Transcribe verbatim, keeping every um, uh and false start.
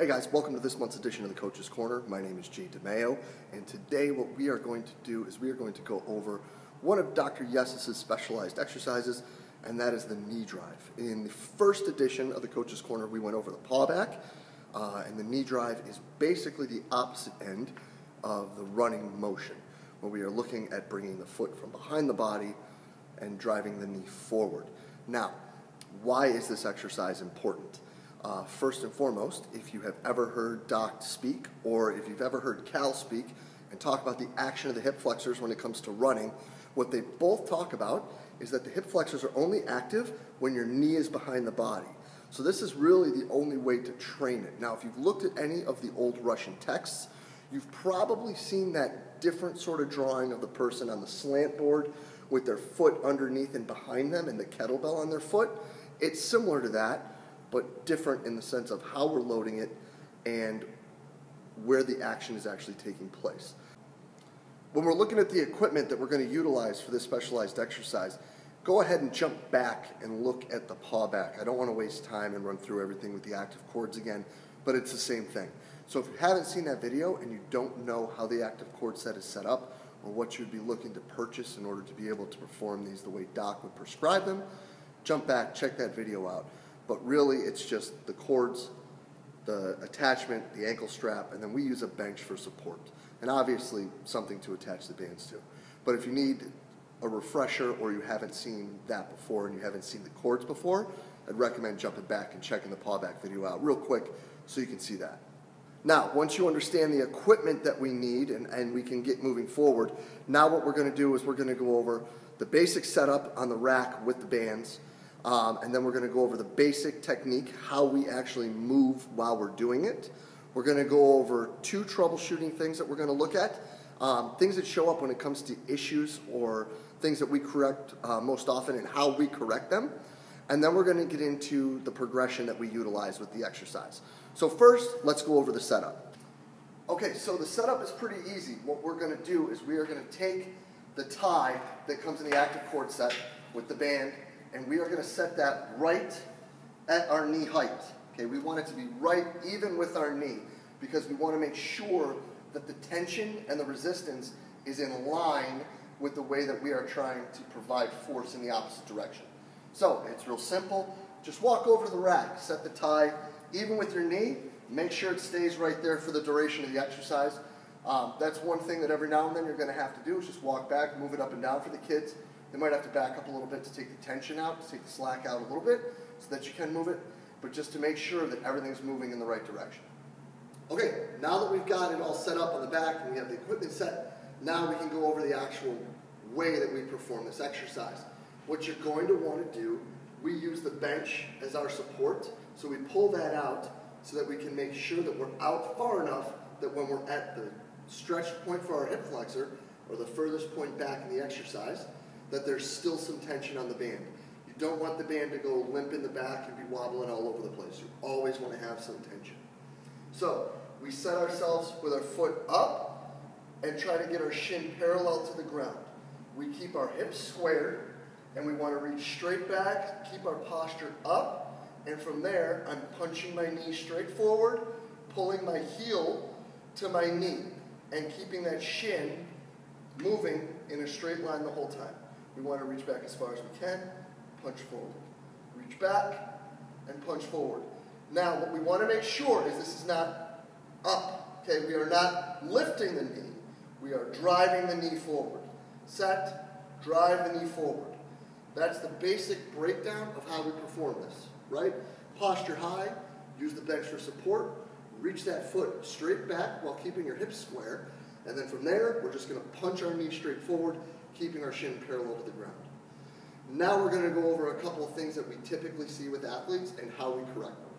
Hey guys, welcome to this month's edition of the Coach's Corner. My name is Jay DeMayo, and today what we are going to do is we are going to go over one of Doctor Yessis' specialized exercises, and that is the knee drive. In the first edition of the Coach's Corner, we went over the paw back, uh, and the knee drive is basically the opposite end of the running motion, where we are looking at bringing the foot from behind the body and driving the knee forward. Now, why is this exercise important? Uh, first and foremost, if you have ever heard Doc speak, or if you've ever heard Cal speak and talk about the action of the hip flexors when it comes to running, what they both talk about is that the hip flexors are only active when your knee is behind the body. So this is really the only way to train it. Now, if you've looked at any of the old Russian texts, you've probably seen that different sort of drawing of the person on the slant board with their foot underneath and behind them and the kettlebell on their foot. It's similar to that, but different in the sense of how we're loading it and where the action is actually taking place. When we're looking at the equipment that we're going to utilize for this specialized exercise, go ahead and jump back and look at the paw back. I don't want to waste time and run through everything with the active chords again, but it's the same thing. So if you haven't seen that video and you don't know how the active chord set is set up or what you'd be looking to purchase in order to be able to perform these the way Doc would prescribe them, jump back, check that video out. But really, it's just the cords, the attachment, the ankle strap, and then we use a bench for support. And obviously, something to attach the bands to. But if you need a refresher or you haven't seen that before and you haven't seen the cords before, I'd recommend jumping back and checking the paw back video out real quick so you can see that. Now, once you understand the equipment that we need and, and we can get moving forward, now what we're going to do is we're going to go over the basic setup on the rack with the bands. Um, and then we're going to go over the basic technique, how we actually move while we're doing it. We're going to go over two troubleshooting things that we're going to look at, um, things that show up when it comes to issues or things that we correct uh, most often and how we correct them. And then we're going to get into the progression that we utilize with the exercise. So first, let's go over the setup. Okay, so the setup is pretty easy. What we're going to do is we are going to take the tie that comes in the active chord set with the band, and we are going to set that right at our knee height. Okay, we want it to be right even with our knee because we want to make sure that the tension and the resistance is in line with the way that we are trying to provide force in the opposite direction. So it's real simple. Just walk over to the rack, set the tie even with your knee, make sure it stays right there for the duration of the exercise. Um, that's one thing that every now and then you're going to have to do is just walk back, move it up and down for the kids. They might have to back up a little bit to take the tension out, to take the slack out a little bit so that you can move it, but just to make sure that everything's moving in the right direction. Okay, now that we've got it all set up on the back and we have the equipment set, now we can go over the actual way that we perform this exercise. What you're going to want to do, we use the bench as our support, so we pull that out so that we can make sure that we're out far enough that when we're at the stretch point for our hip flexor, or the furthest point back in the exercise, that there's still some tension on the band. You don't want the band to go limp in the back and be wobbling all over the place. You always want to have some tension. So we set ourselves with our foot up and try to get our shin parallel to the ground. We keep our hips squared and we want to reach straight back, keep our posture up, and from there I'm punching my knee straight forward, pulling my heel to my knee, and keeping that shin moving in a straight line the whole time. We want to reach back as far as we can, punch forward. Reach back and punch forward. Now, what we want to make sure is this is not up. Okay, we are not lifting the knee. We are driving the knee forward. Set, drive the knee forward. That's the basic breakdown of how we perform this, right? Posture high, use the bench for support, reach that foot straight back while keeping your hips square, and then from there, we're just going to punch our knee straight forward, keeping our shin parallel to the ground. Now we're going to go over a couple of things that we typically see with athletes and how we correct them.